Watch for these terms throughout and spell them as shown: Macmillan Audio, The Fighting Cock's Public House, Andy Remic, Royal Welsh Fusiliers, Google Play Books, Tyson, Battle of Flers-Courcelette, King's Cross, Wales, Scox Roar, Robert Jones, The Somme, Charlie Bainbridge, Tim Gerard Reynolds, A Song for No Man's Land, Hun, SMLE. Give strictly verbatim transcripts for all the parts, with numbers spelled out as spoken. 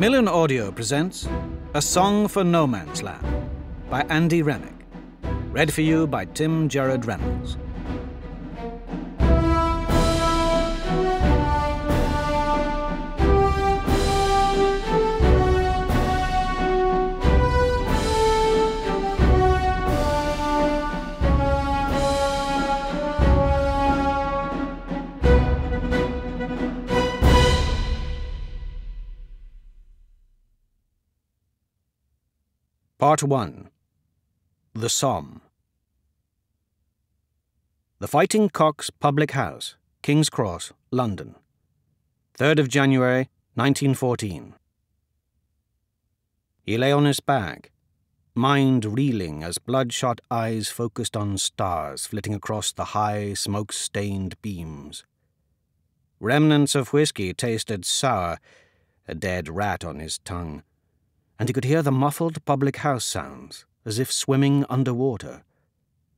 Macmillan Audio presents A Song for No Man's Land by Andy Remic, read for you by Tim Gerard Reynolds. Part one. The Somme. The Fighting Cock's Public House, King's Cross, London. third of January, nineteen fourteen. He lay on his back, mind reeling as bloodshot eyes focused on stars flitting across the high, smoke-stained beams. Remnants of whiskey tasted sour, a dead rat on his tongue, and he could hear the muffled public house sounds, as if swimming underwater,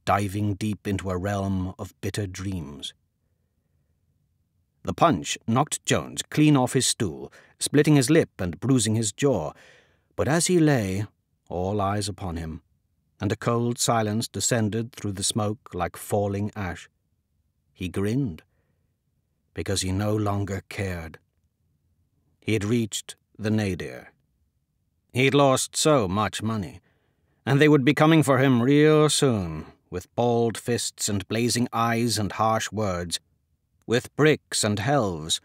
diving deep into a realm of bitter dreams. The punch knocked Jones clean off his stool, splitting his lip and bruising his jaw, but as he lay, all eyes upon him, and a cold silence descended through the smoke like falling ash, he grinned, because he no longer cared. He had reached the nadir. He'd lost so much money, and they would be coming for him real soon, with balled fists and blazing eyes and harsh words, with bricks and helves,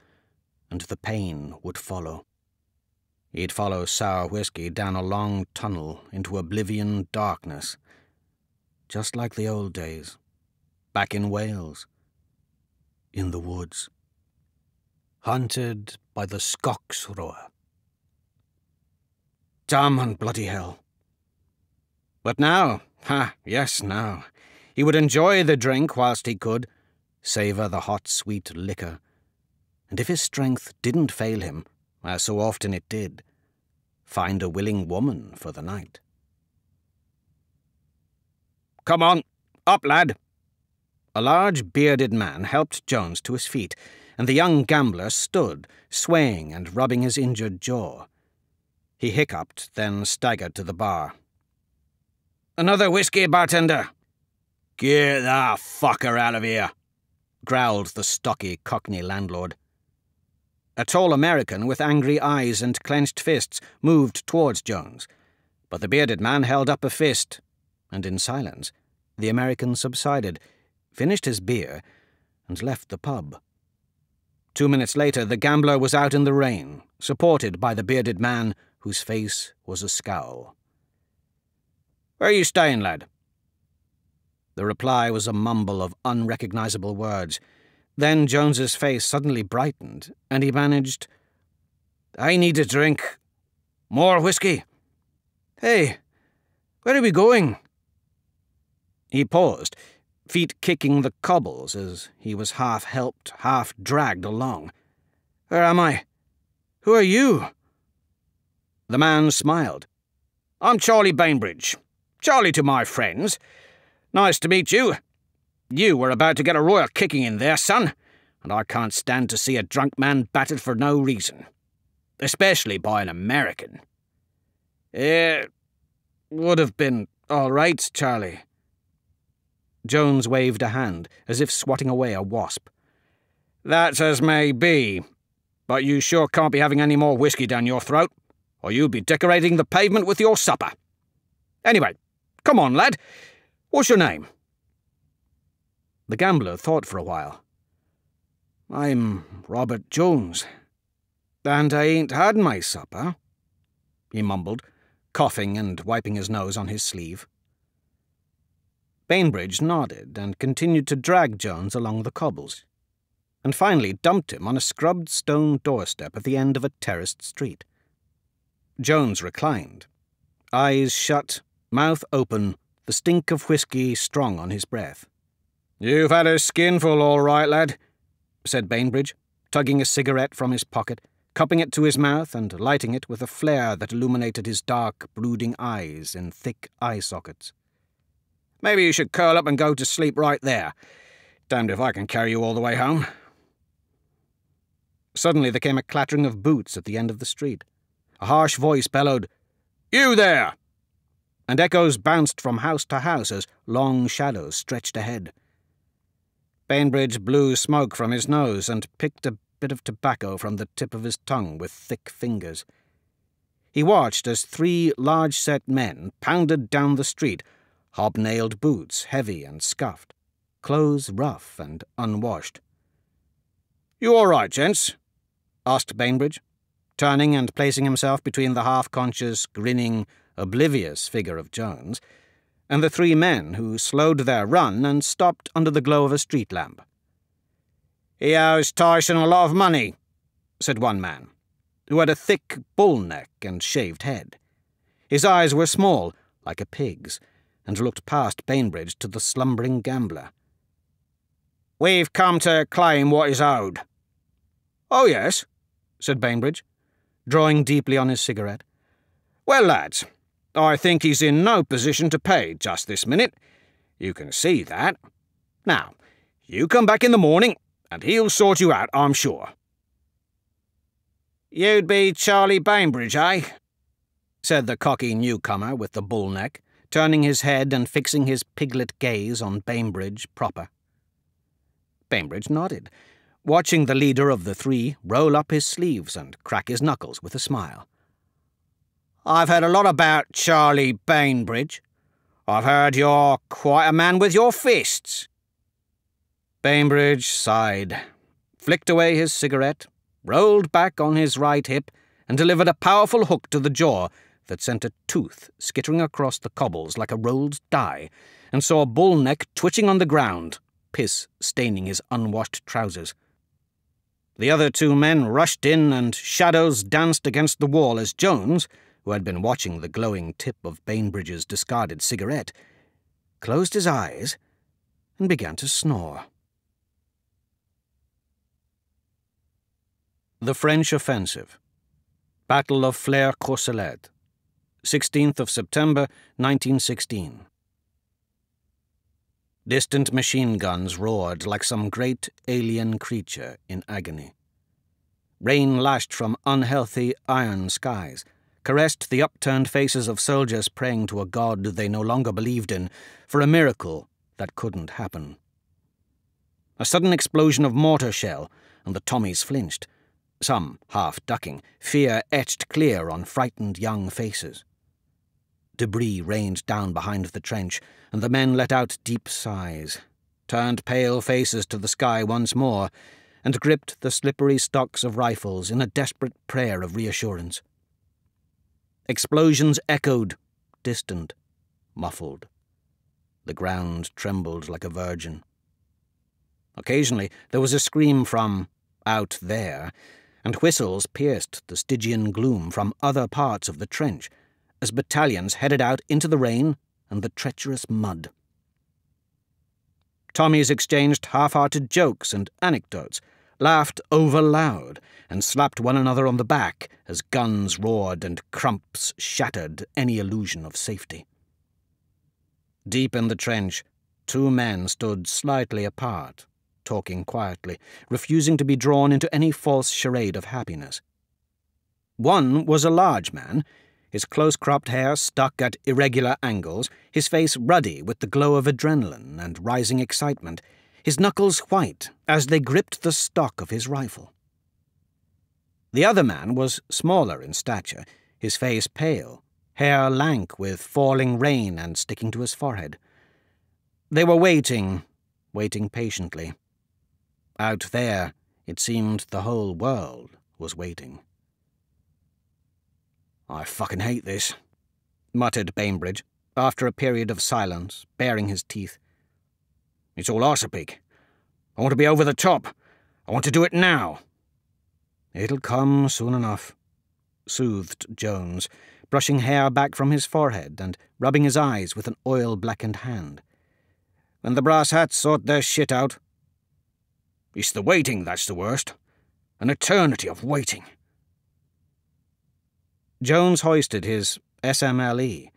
and the pain would follow. He'd follow sour whiskey down a long tunnel into oblivion darkness, just like the old days, back in Wales, in the woods, hunted by the Scox Roar. Damn and bloody hell. But now, ha, yes, now, he would enjoy the drink whilst he could, savour the hot, sweet liquor. And if his strength didn't fail him, as so often it did, find a willing woman for the night. Come on, up, lad. A large, bearded man helped Jones to his feet, and the young gambler stood, swaying and rubbing his injured jaw. He hiccuped, then staggered to the bar. "Another whiskey, bartender!" "Get that fucker out of here!" growled the stocky Cockney landlord. A tall American with angry eyes and clenched fists moved towards Jones, but the bearded man held up a fist, and in silence the American subsided, finished his beer, and left the pub. Two minutes later the gambler was out in the rain, supported by the bearded man, whose face was a scowl. "Where are you staying, lad?" The reply was a mumble of unrecognisable words. Then Jones's face suddenly brightened, and he managed, "I need a drink. More whiskey. Hey, where are we going?" He paused, feet kicking the cobbles as he was half helped, half dragged along. "Where am I? Who are you?" The man smiled. "I'm Charlie Bainbridge. Charlie to my friends. Nice to meet you. You were about to get a royal kicking in there, son, and I can't stand to see a drunk man battered for no reason. Especially by an American." "It would have been all right, Charlie." Jones waved a hand, as if swatting away a wasp. "That's as may be, but you sure can't be having any more whiskey down your throat, or you'll be decorating the pavement with your supper. Anyway, come on, lad. What's your name?" The gambler thought for a while. "I'm Robert Jones, and I ain't had my supper," he mumbled, coughing and wiping his nose on his sleeve. Bainbridge nodded and continued to drag Jones along the cobbles, and finally dumped him on a scrubbed stone doorstep at the end of a terraced street. Jones reclined, eyes shut, mouth open, the stink of whiskey strong on his breath. "You've had a skinful, all right, lad," said Bainbridge, tugging a cigarette from his pocket, cupping it to his mouth and lighting it with a flare that illuminated his dark, brooding eyes in thick eye sockets. "Maybe you should curl up and go to sleep right there. Damned if I can carry you all the way home." Suddenly there came a clattering of boots at the end of the street. A harsh voice bellowed, "You there!" and echoes bounced from house to house as long shadows stretched ahead. Bainbridge blew smoke from his nose and picked a bit of tobacco from the tip of his tongue with thick fingers. He watched as three large-set men pounded down the street, hobnailed boots, heavy and scuffed, clothes rough and unwashed. "You all right, gents?" asked Bainbridge, turning and placing himself between the half-conscious, grinning, oblivious figure of Jones and the three men who slowed their run and stopped under the glow of a street lamp. "He owes Tyson a lot of money," said one man, who had a thick bull neck and shaved head. His eyes were small, like a pig's, and looked past Bainbridge to the slumbering gambler. "We've come to claim what is owed." "Oh, yes," said Bainbridge, drawing deeply on his cigarette. "Well, lads, I think he's in no position to pay just this minute. You can see that. Now, you come back in the morning, and he'll sort you out, I'm sure." "You'd be Charlie Bainbridge, eh?" said the cocky newcomer with the bull neck, turning his head and fixing his piglet gaze on Bainbridge proper. Bainbridge nodded, watching the leader of the three roll up his sleeves and crack his knuckles with a smile. "I've heard a lot about Charlie Bainbridge. I've heard you're quite a man with your fists." Bainbridge sighed, flicked away his cigarette, rolled back on his right hip, and delivered a powerful hook to the jaw that sent a tooth skittering across the cobbles like a rolled die, and saw a bull neck twitching on the ground, piss staining his unwashed trousers. The other two men rushed in, and shadows danced against the wall as Jones, who had been watching the glowing tip of Bainbridge's discarded cigarette, closed his eyes and began to snore. The French Offensive. Battle of Flers-Courcelette, sixteenth of September nineteen sixteen. Distant machine guns roared like some great alien creature in agony. Rain lashed from unhealthy iron skies, caressed the upturned faces of soldiers praying to a god they no longer believed in for a miracle that couldn't happen. A sudden explosion of mortar shell, and the Tommies flinched, some half ducking, fear etched clear on frightened young faces. Debris rained down behind the trench, and the men let out deep sighs, turned pale faces to the sky once more, and gripped the slippery stocks of rifles in a desperate prayer of reassurance. Explosions echoed, distant, muffled. The ground trembled like a virgin. Occasionally there was a scream from out there, and whistles pierced the Stygian gloom from other parts of the trench, as battalions headed out into the rain and the treacherous mud. Tommies exchanged half-hearted jokes and anecdotes, laughed over loud, and slapped one another on the back as guns roared and crumps shattered any illusion of safety. Deep in the trench, two men stood slightly apart, talking quietly, refusing to be drawn into any false charade of happiness. One was a large man, his close-cropped hair stuck at irregular angles, his face ruddy with the glow of adrenaline and rising excitement, his knuckles white as they gripped the stock of his rifle. The other man was smaller in stature, his face pale, hair lank with falling rain and sticking to his forehead. They were waiting, waiting patiently. Out there, it seemed the whole world was waiting. "I fucking hate this," muttered Bainbridge, after a period of silence, baring his teeth. "It's all arsepig. I want to be over the top. I want to do it now." "It'll come soon enough," soothed Jones, brushing hair back from his forehead and rubbing his eyes with an oil-blackened hand. "When the brass hats sort their shit out." "It's the waiting that's the worst. An eternity of waiting." Jones hoisted his S M L E,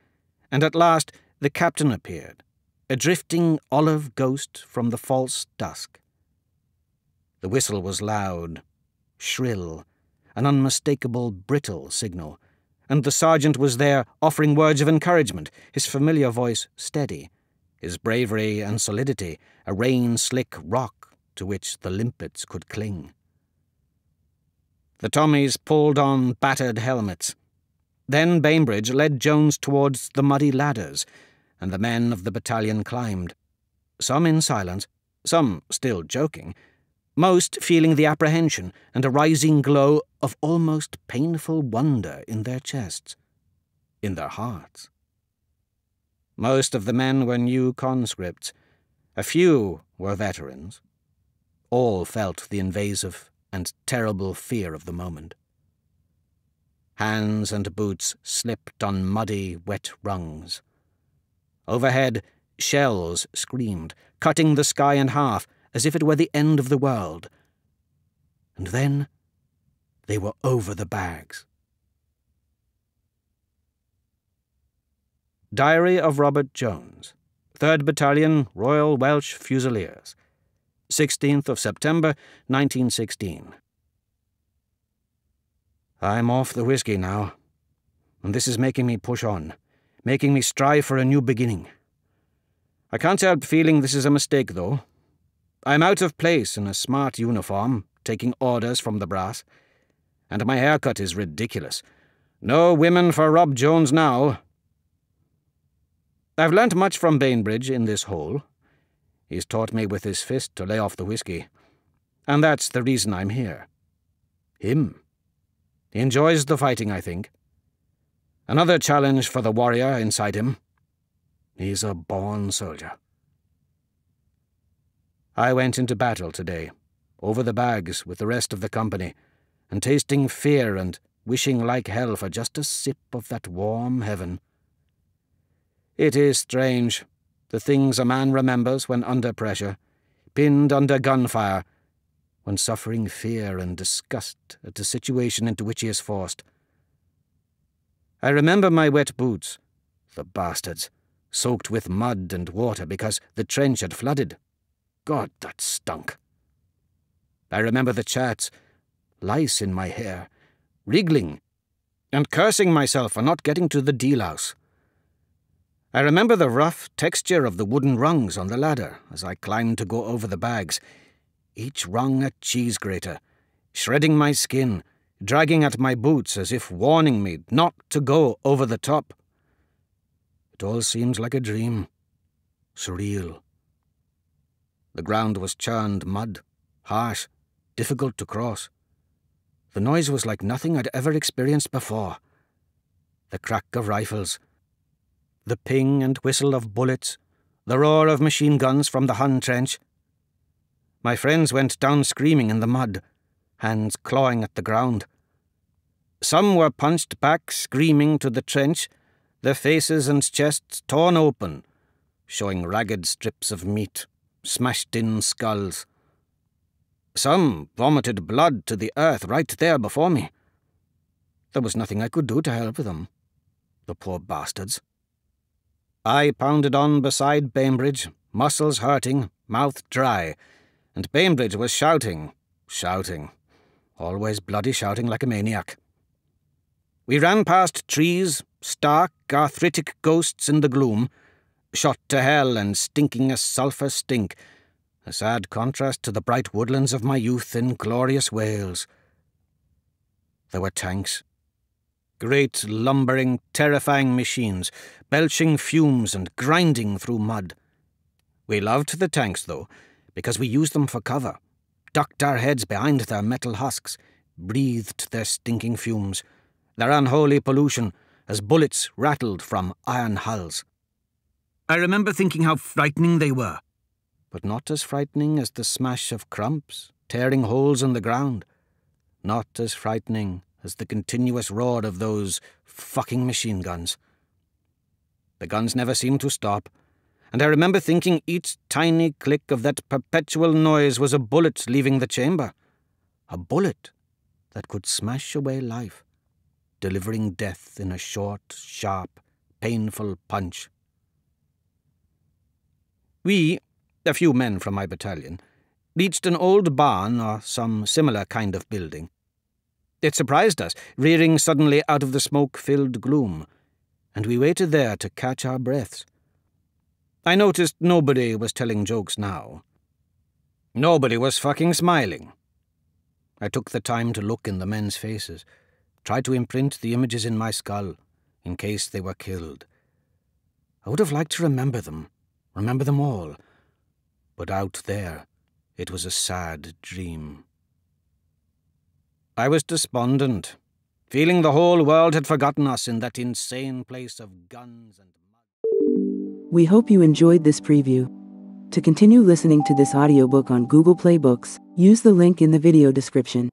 and at last the captain appeared, a drifting olive ghost from the false dusk. The whistle was loud, shrill, an unmistakable brittle signal, and the sergeant was there offering words of encouragement, his familiar voice steady, his bravery and solidity a rain-slick rock to which the limpets could cling. The Tommies pulled on battered helmets. Then Bainbridge led Jones towards the muddy ladders, and the men of the battalion climbed, some in silence, some still joking, most feeling the apprehension and a rising glow of almost painful wonder in their chests, in their hearts. Most of the men were new conscripts. A few were veterans. All felt the invasive and terrible fear of the moment. Hands and boots slipped on muddy, wet rungs. Overhead, shells screamed, cutting the sky in half as if it were the end of the world. And then they were over the bags. Diary of Robert Jones, third Battalion, Royal Welsh Fusiliers, sixteenth of September, nineteen sixteen. I'm off the whiskey now, and this is making me push on, making me strive for a new beginning. I can't help feeling this is a mistake, though. I'm out of place in a smart uniform, taking orders from the brass. And my haircut is ridiculous. No women for Rob Jones now. I've learnt much from Bainbridge in this hole. He's taught me with his fist to lay off the whiskey. And that's the reason I'm here. Him. He enjoys the fighting, I think. Another challenge for the warrior inside him. He's a born soldier. I went into battle today, over the bags with the rest of the company, and tasting fear and wishing like hell for just a sip of that warm heaven. It is strange, the things a man remembers when under pressure, pinned under gunfire, when suffering fear and disgust at the situation into which he is forced. I remember my wet boots, the bastards, soaked with mud and water because the trench had flooded. God, that stunk. I remember the chats, lice in my hair, wriggling, and cursing myself for not getting to the deal-house. I remember the rough texture of the wooden rungs on the ladder as I climbed to go over the bags, each rung a cheese grater, shredding my skin, dragging at my boots as if warning me not to go over the top. It all seems like a dream, surreal. The ground was churned mud, harsh, difficult to cross. The noise was like nothing I'd ever experienced before. The crack of rifles, the ping and whistle of bullets, the roar of machine guns from the Hun trench. My friends went down screaming in the mud, hands clawing at the ground. Some were punched back, screaming to the trench, their faces and chests torn open, showing ragged strips of meat, smashed-in skulls. Some vomited blood to the earth right there before me. There was nothing I could do to help them, the poor bastards. I pounded on beside Bainbridge, muscles hurting, mouth dry, and Bainbridge was shouting, shouting, always bloody shouting like a maniac. We ran past trees, stark, arthritic ghosts in the gloom, shot to hell and stinking a sulphur stink, a sad contrast to the bright woodlands of my youth in glorious Wales. There were tanks. Great, lumbering, terrifying machines, belching fumes and grinding through mud. We loved the tanks, though, because we used them for cover, ducked our heads behind their metal husks, breathed their stinking fumes, their unholy pollution, as bullets rattled from iron hulls. I remember thinking how frightening they were, but not as frightening as the smash of crumps, tearing holes in the ground, not as frightening as the continuous roar of those fucking machine guns. The guns never seemed to stop, and I remember thinking each tiny click of that perpetual noise was a bullet leaving the chamber, a bullet that could smash away life, delivering death in a short, sharp, painful punch. We, a few men from my battalion, reached an old barn or some similar kind of building. It surprised us, rearing suddenly out of the smoke-filled gloom, and we waited there to catch our breaths. I noticed nobody was telling jokes now. Nobody was fucking smiling. I took the time to look in the men's faces, tried to imprint the images in my skull, in case they were killed. I would have liked to remember them, remember them all, but out there it was a sad dream. I was despondent, feeling the whole world had forgotten us in that insane place of guns and mud. We hope you enjoyed this preview. To continue listening to this audiobook on Google Play Books, use the link in the video description.